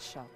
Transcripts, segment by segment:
Shot.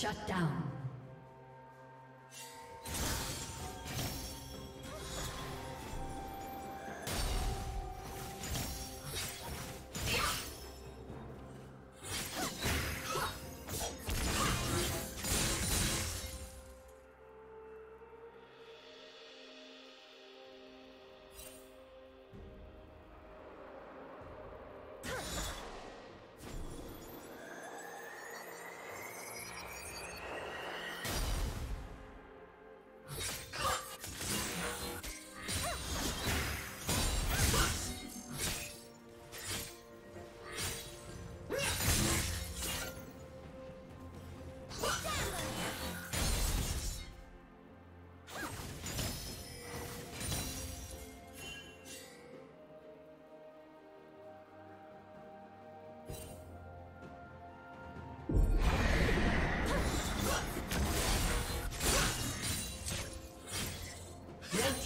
Shut down. Red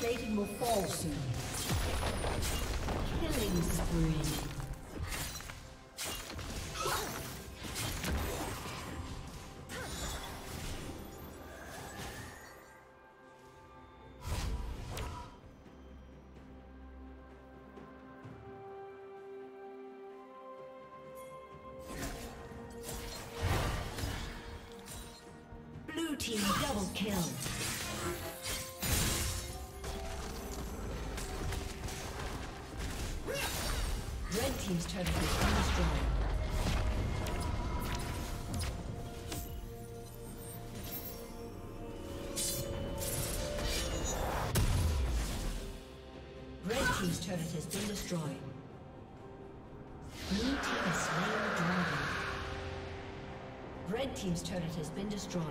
Plating will fall soon. Killing spree. Blue team double kill. Team's turret has been destroyed. Blue team has slain the dragon. Red team's turret has been destroyed.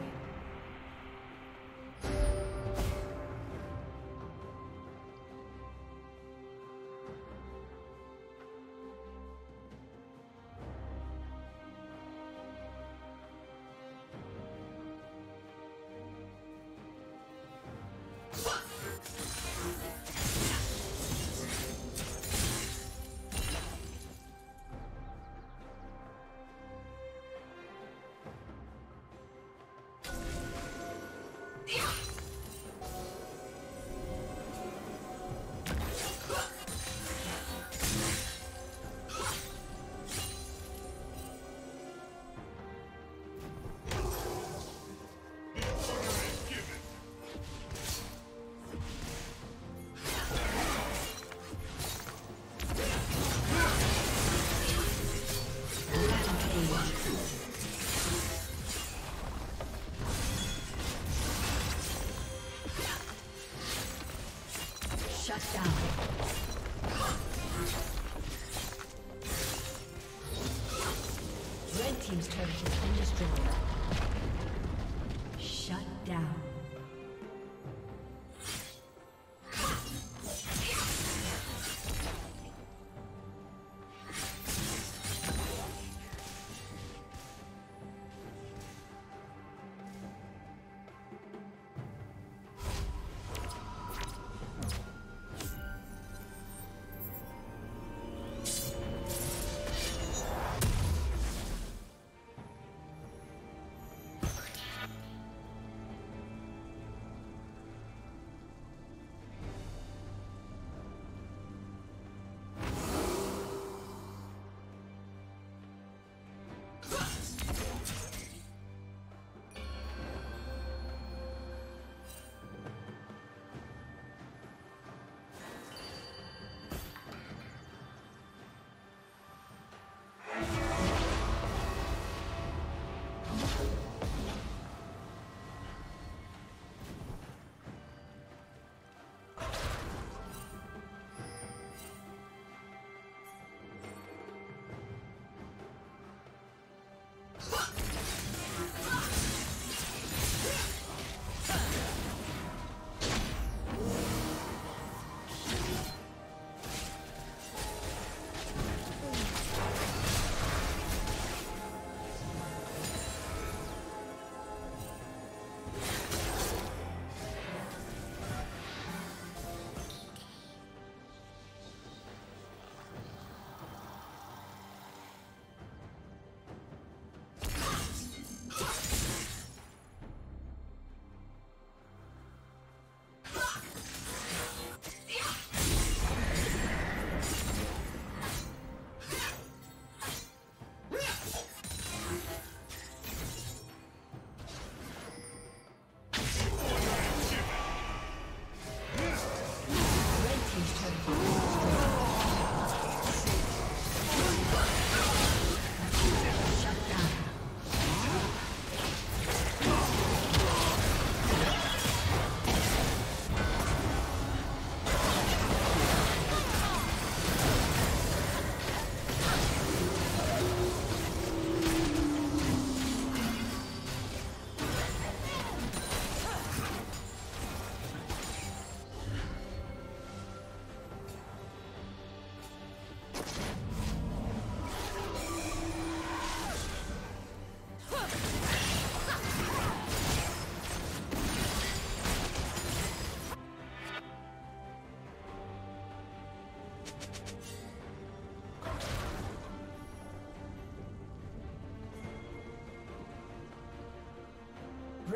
Red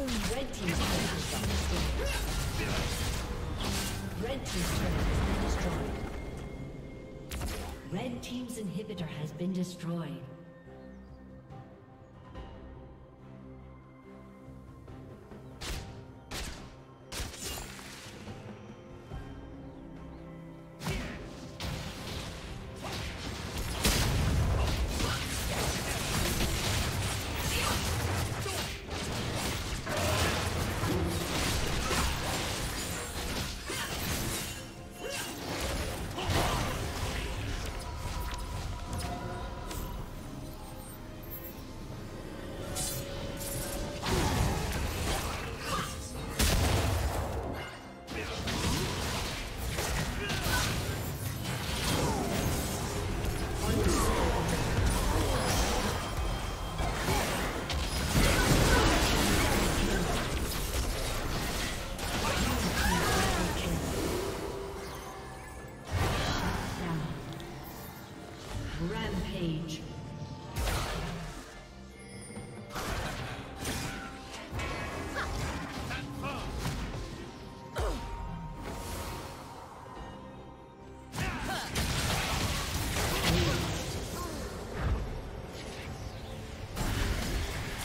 Red team's turret has been destroyed. Red team's inhibitor has been destroyed. Rampage.